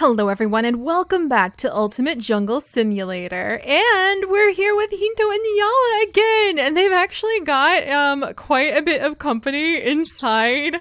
Hello everyone and welcome back to Ultimate Jungle Simulator, and we're here with Hinto and Nyala again, and they've actually got quite a bit of company inside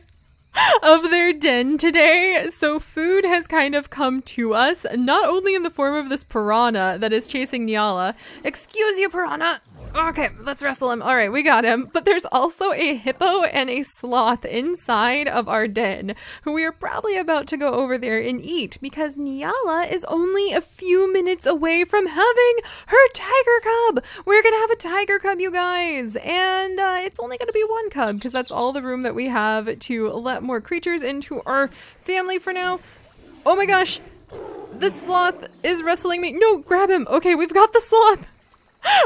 of their den today. So food has kind of come to us, not only in the form of this piranha that is chasing Nyala. Excuse you, piranha! Okay, let's wrestle him. All right, we got him. But there's also a hippo and a sloth inside of our den, who we are probably about to go over there and eat, because Nyala is only a few minutes away from having her tiger cub. We're going to have a tiger cub, you guys. And it's only going to be one cub, because that's all the room that we have to let more creatures into our family for now. Oh my gosh, this sloth is wrestling me. No, grab him. Okay, we've got the sloth.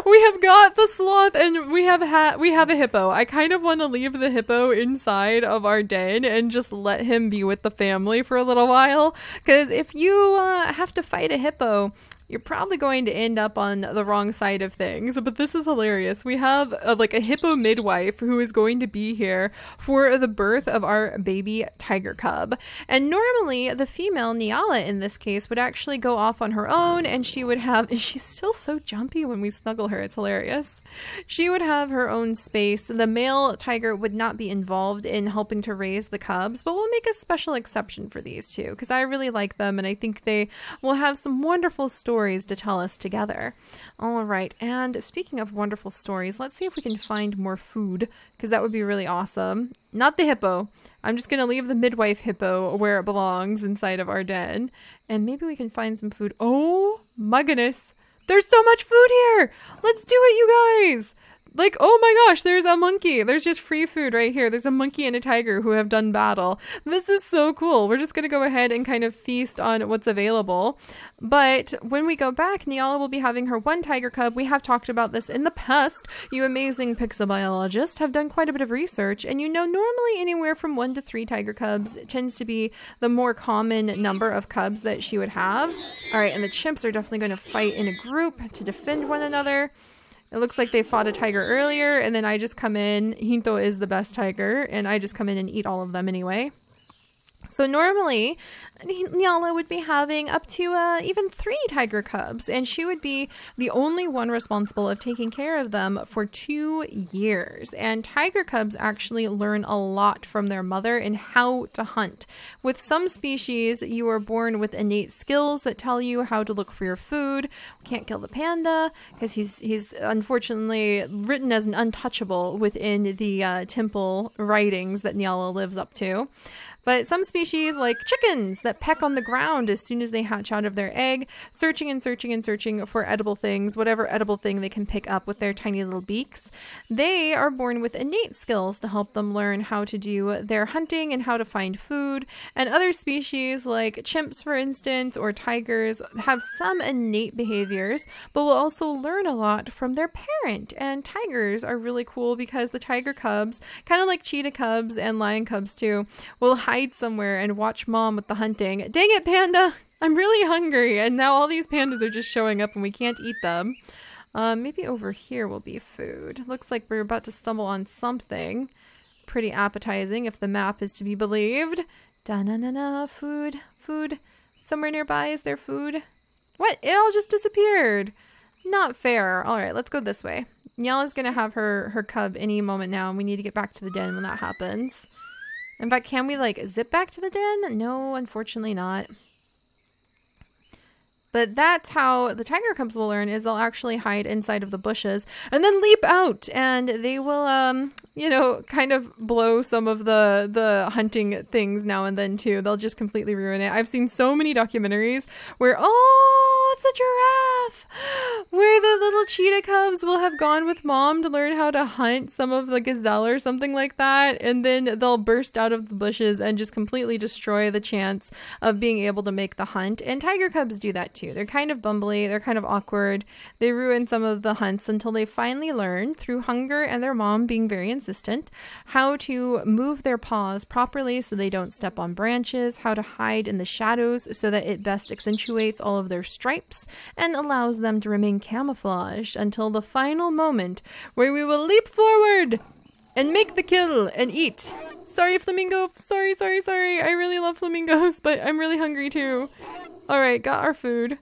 We have got the sloth, and we have a hippo. I kind of want to leave the hippo inside of our den and just let him be with the family for a little while, because if you have to fight a hippo, you're probably going to end up on the wrong side of things. But this is hilarious. We have like a hippo midwife who is going to be here for the birth of our baby tiger cub. And normally the female, Nyala in this case, would actually go off on her own, and she would have, she's still so jumpy when we snuggle her, it's hilarious. She would have her own space. The male tiger would not be involved in helping to raise the cubs, but we'll make a special exception for these two, because I really like them and I think they will have some wonderful stories to tell us together. All right, and speaking of wonderful stories, let's see if we can find more food, because that would be really awesome. Not the hippo. I'm just gonna leave the midwife hippo where it belongs, inside of our den, and maybe we can find some food. Oh my goodness, there's so much food here. Let's do it, you guys. Like, oh my gosh, there's a monkey. There's just free food right here. There's a monkey and a tiger who have done battle. This is so cool. We're just going to go ahead and kind of feast on what's available. But when we go back, Nyala will be having her one tiger cub. We have talked about this in the past. You amazing pixel biologists have done quite a bit of research, and you know, normally anywhere from 1 to 3 tiger cubs tends to be the more common number of cubs that she would have. All right, and the chimps are definitely going to fight in a group to defend one another. It looks like they fought a tiger earlier, and then I just come in. Hinto is the best tiger, and I just come in and eat all of them anyway. So normally, Nyala would be having up to even 3 tiger cubs, and she would be the only one responsible of taking care of them for 2 years. And tiger cubs actually learn a lot from their mother in how to hunt. With some species, you are born with innate skills that tell you how to look for your food. We can't kill the panda, because he's unfortunately written as an untouchable within the temple writings that Nyala lives up to. But some species, like chickens, that peck on the ground as soon as they hatch out of their egg, searching and searching and searching for edible things, whatever edible thing they can pick up with their tiny little beaks. They are born with innate skills to help them learn how to do their hunting and how to find food. And other species, like chimps, for instance, or tigers, have some innate behaviors, but will also learn a lot from their parent. And tigers are really cool, because the tiger cubs, kind of like cheetah cubs and lion cubs too, will hide somewhere and watch mom with the hunting. Dang it, panda! I'm really hungry, and now all these pandas are just showing up and we can't eat them. Maybe over here will be food. Looks like we're about to stumble on something pretty appetizing, if the map is to be believed. Da-na-na-na, food, food. Somewhere nearby, is there food? What? It all just disappeared. Not fair. All right, let's go this way. Nyala's gonna have her cub any moment now, and we need to get back to the den when that happens. In fact, can we like zip back to the den? No, unfortunately not. But that's how the tiger cubs will learn, is they'll actually hide inside of the bushes and then leap out, and they will, you know, kind of blow some of the hunting things now and then too. They'll just completely ruin it. I've seen so many documentaries where, oh, it's a giraffe, where the little cheetah cubs will have gone with mom to learn how to hunt some of the gazelle or something like that, and then they'll burst out of the bushes and just completely destroy the chance of being able to make the hunt. And tiger cubs do that too. They're kind of bumbly, they're kind of awkward, they ruin some of the hunts until they finally learn, through hunger and their mom being very insistent, how to move their paws properly so they don't step on branches, how to hide in the shadows so that it best accentuates all of their stripes and allows them to remain camouflaged until the final moment where we will leap forward and make the kill and eat. Sorry, flamingo. Sorry. I really love flamingos, but I'm really hungry too. All right, got our food.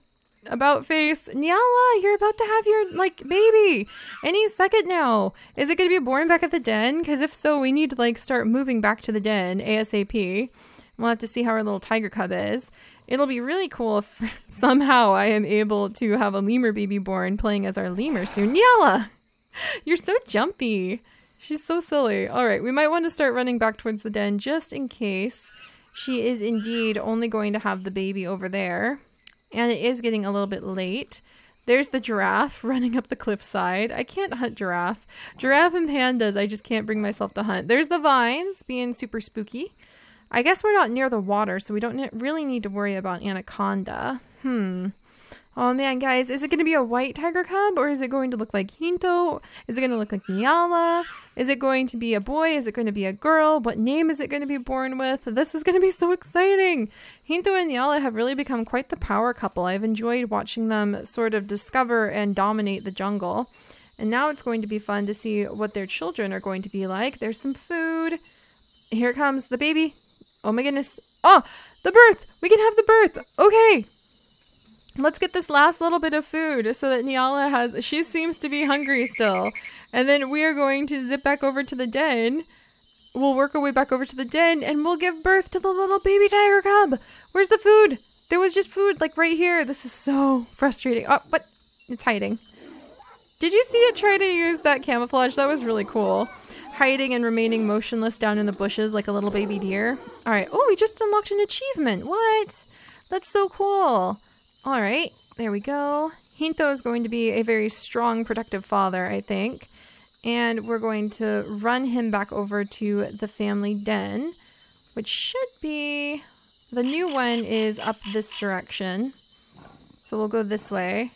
About face. Nyala, you're about to have your, like, baby any second now. Is it going to be born back at the den? Because if so, we need to, like, start moving back to the den ASAP. We'll have to see how our little tiger cub is. It'll be really cool if somehow I am able to have a lemur baby born playing as our lemur soon. Nyala! You're so jumpy. She's so silly. All right, we might want to start running back towards the den just in case. She is indeed only going to have the baby over there. And it is getting a little bit late. There's the giraffe running up the cliffside. I can't hunt giraffe. Giraffe and pandas, I just can't bring myself to hunt. There's the vines being super spooky. I guess we're not near the water, so we don't really need to worry about anaconda. Oh man, guys, is it going to be a white tiger cub, or is it going to look like Hinto? Is it going to look like Nyala? Is it going to be a boy? Is it going to be a girl? What name is it going to be born with? This is going to be so exciting! Hinto and Nyala have really become quite the power couple. I've enjoyed watching them sort of discover and dominate the jungle. And now it's going to be fun to see what their children are going to be like. There's some food. Here comes the baby. Oh my goodness. Oh, the birth! We can have the birth! Okay! Let's get this last little bit of food so that Nyala has... She seems to be hungry still. And then we are going to zip back over to the den. We'll work our way back over to the den and we'll give birth to the little baby tiger cub. Where's the food? There was just food, like, right here. This is so frustrating. Oh, but it's hiding. Did you see it try to use that camouflage? That was really cool. Hiding and remaining motionless down in the bushes like a little baby deer. All right. Oh, we just unlocked an achievement. What? That's so cool. All right, there we go. Hinto is going to be a very strong, protective father, I think. And we're going to run him back over to the family den, which should be... The new one is up this direction. So we'll go this way.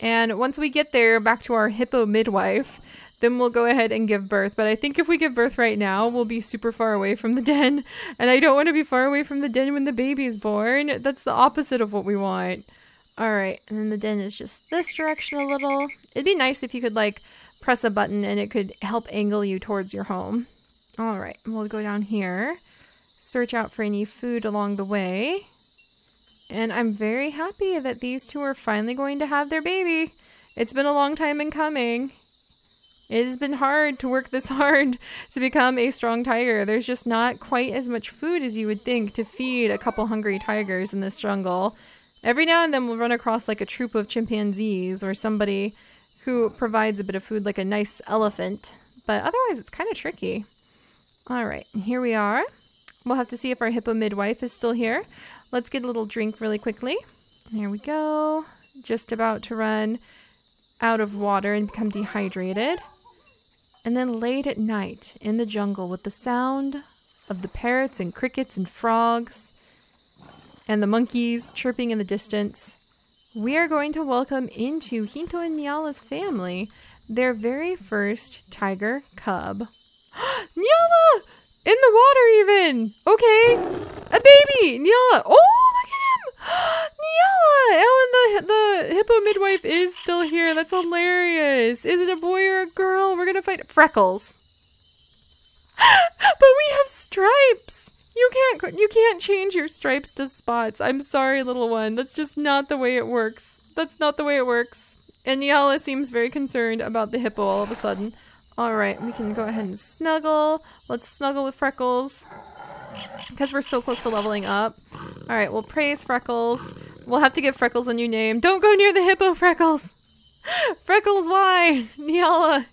And once we get there, back to our hippo midwife, then we'll go ahead and give birth. But I think if we give birth right now, we'll be super far away from the den. And I don't want to be far away from the den when the baby is born. That's the opposite of what we want. All right, and then the den is just this direction a little. It'd be nice if you could, like, press a button and it could help angle you towards your home. All right, we'll go down here. Search out for any food along the way. And I'm very happy that these two are finally going to have their baby. It's been a long time in coming. It has been hard to work this hard to become a strong tiger. There's just not quite as much food as you would think to feed a couple hungry tigers in this jungle. Every now and then we'll run across, like, a troop of chimpanzees or somebody who provides a bit of food, like a nice elephant. But otherwise, it's kind of tricky. All right, here we are. We'll have to see if our hippo midwife is still here. Let's get a little drink really quickly. There we go. Just about to run out of water and become dehydrated. And then late at night in the jungle with the sound of the parrots and crickets and frogs and the monkeys chirping in the distance, we are going to welcome into Hinto and Nyala's family their very first tiger cub. Nyala! In the water even! Okay! A baby! Nyala! Oh, look at him! Nyala! Oh, and the hippo midwife is still here. That's hilarious. Is it a boy or a girl? We're gonna fight Freckles. But we have stripes. You can't change your stripes to spots. I'm sorry, little one. That's just not the way it works. That's not the way it works. And Nyala seems very concerned about the hippo all of a sudden. All right, we can go ahead and snuggle. Let's snuggle with Freckles because we're so close to leveling up. All right, we'll praise Freckles. We'll have to give Freckles a new name. Don't go near the hippo, Freckles. Freckles, why? Nyala,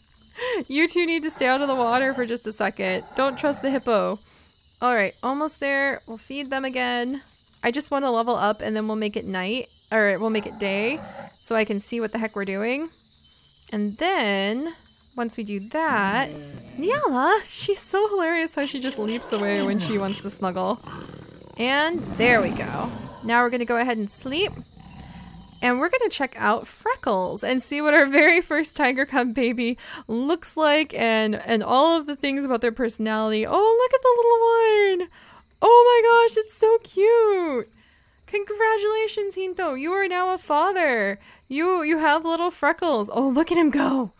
you two need to stay out of the water for just a second. Don't trust the hippo. All right, almost there. We'll feed them again. I just want to level up and then we'll make it night, or we'll make it day so I can see what the heck we're doing. And then once we do that, Nyala, she's so hilarious how she just leaps away when she wants to snuggle. And there we go. Now we're going to go ahead and sleep. And we're going to check out Freckles and see what our very first tiger cub baby looks like and all of the things about their personality. Oh, look at the little one. Oh my gosh, it's so cute. Congratulations, Hinto. You are now a father. You have little Freckles. Oh, look at him go.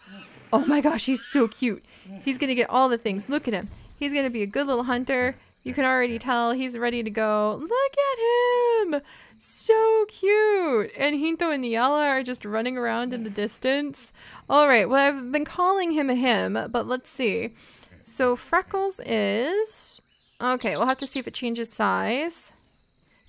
Oh my gosh, he's so cute. He's going to get all the things. Look at him. He's going to be a good little hunter. You can already tell he's ready to go. Look at him! So cute! And Hinto and Nyala are just running around in the distance. Alright, well, I've been calling him a him, but let's see. So Freckles is... okay, we'll have to see if it changes size.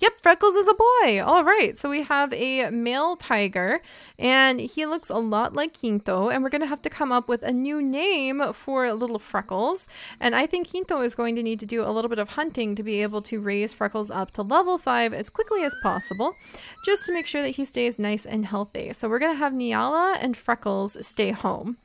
Yep, Freckles is a boy! Alright, so we have a male tiger, and he looks a lot like Hinto, and we're going to have to come up with a new name for little Freckles. And I think Hinto is going to need to do a little bit of hunting to be able to raise Freckles up to level 5 as quickly as possible, just to make sure that he stays nice and healthy. So we're going to have Nyala and Freckles stay home.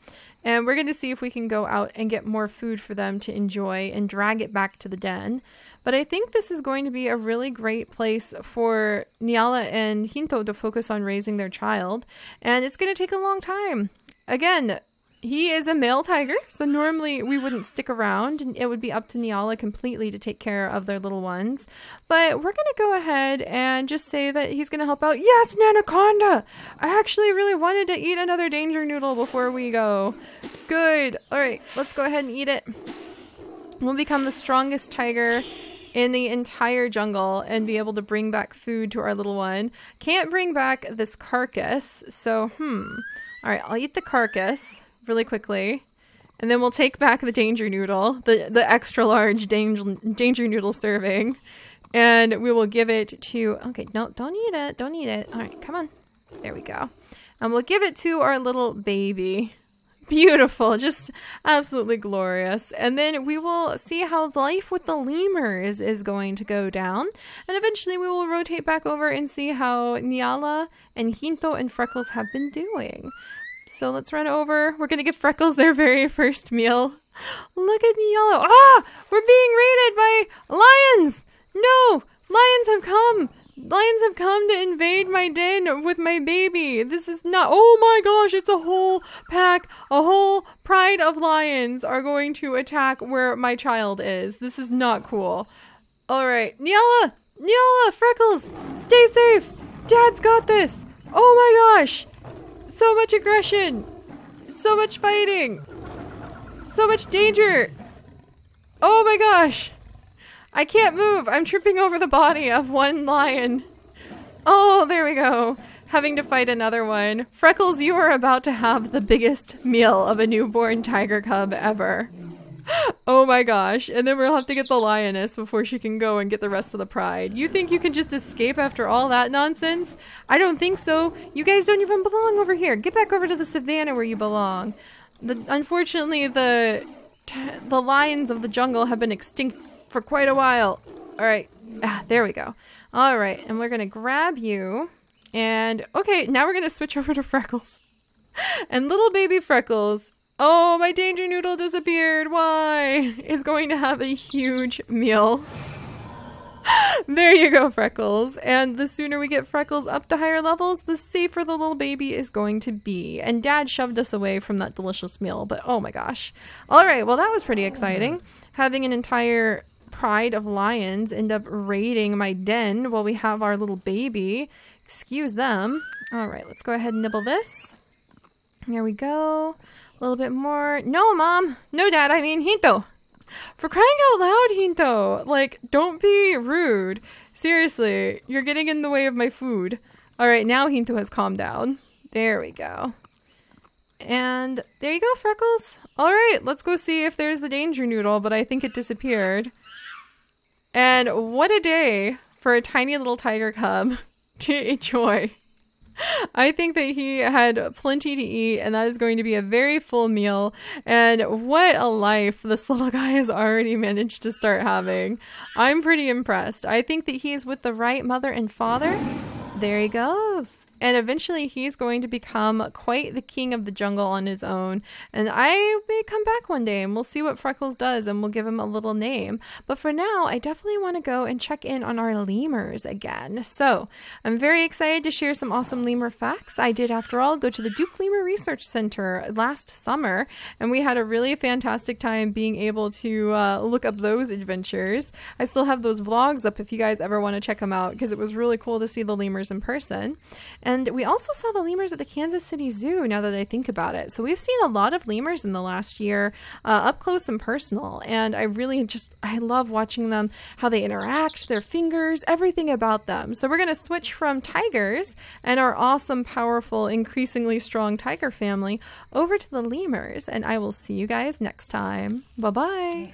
And we're going to see if we can go out and get more food for them to enjoy and drag it back to the den. But I think this is going to be a really great place for Nyala and Hinto to focus on raising their child. And it's going to take a long time. Again, he is a male tiger, so normally we wouldn't stick around. And it would be up to Nyala completely to take care of their little ones. But we're going to go ahead and just say that he's going to help out. Yes, Nanaconda! I actually really wanted to eat another danger noodle before we go. Good. All right, let's go ahead and eat it. We'll become the strongest tiger in the entire jungle and be able to bring back food to our little one. Can't bring back this carcass, so All right, I'll eat the carcass really quickly, and then we'll take back the danger noodle, the extra large danger noodle serving, and we will give it to... okay, no, don't eat it, don't eat it. All right, come on, there we go. And we'll give it to our little baby. Beautiful, just absolutely glorious. And then we will see how life with the lemurs is going to go down, and eventually we will rotate back over and see how Nyala and Hinto and Freckles have been doing. So let's run over. We're going to give Freckles their very first meal. Look at Nyala. Ah! We're being raided by lions! No! Lions have come! Lions have come to invade my den with my baby. This is not... oh my gosh, it's a whole pack. A whole pride of lions are going to attack where my child is. This is not cool. All right. Nyala! Nyala! Freckles! Stay safe! Dad's got this! Oh my gosh! So much aggression! So much fighting! So much danger! Oh my gosh! I can't move! I'm tripping over the body of one lion! Oh, there we go! Having to fight another one. Freckles, you are about to have the biggest meal of a newborn tiger cub ever. Oh my gosh, and then we'll have to get the lioness before she can go and get the rest of the pride. You think you can just escape after all that nonsense? I don't think so. You guys don't even belong over here. Get back over to the savannah where you belong. Unfortunately, the lions of the jungle have been extinct for quite a while. All right, there we go. All right, and we're gonna grab you. And okay, now we're gonna switch over to Freckles. And little baby Freckles, oh, my danger noodle disappeared. Why? It's going to have a huge meal. There you go, Freckles. And the sooner we get Freckles up to higher levels, the safer the little baby is going to be. And Dad shoved us away from that delicious meal, but oh my gosh. All right, well, that was pretty exciting. Having an entire pride of lions end up raiding my den while we have our little baby. Excuse them. All right, let's go ahead and nibble this. Here we go. A little bit more. No, Mom. No, Dad. I mean, Hinto. For crying out loud, Hinto. Like, don't be rude. Seriously, you're getting in the way of my food. All right, now Hinto has calmed down. There we go. And there you go, Freckles. All right, let's go see if there's the danger noodle, but I think it disappeared. And what a day for a tiny little tiger cub to enjoy. I think that he had plenty to eat, and that is going to be a very full meal. And what a life this little guy has already managed to start having. I'm pretty impressed. I think that he is with the right mother and father. There he goes. And eventually he's going to become quite the king of the jungle on his own. And I may come back one day and we'll see what Freckles does and we'll give him a little name. But for now, I definitely want to go and check in on our lemurs again. So I'm very excited to share some awesome lemur facts. I did, after all, go to the Duke Lemur Research Center last summer, and we had a really fantastic time being able to look up those adventures. I still have those vlogs up if you guys ever want to check them out, because it was really cool to see the lemurs in person. And And we also saw the lemurs at the Kansas City Zoo, now that I think about it. So we've seen a lot of lemurs in the last year, up close and personal. And I love watching them, how they interact, their fingers, everything about them. So we're going to switch from tigers and our awesome, powerful, increasingly strong tiger family over to the lemurs. And I will see you guys next time. Bye-bye.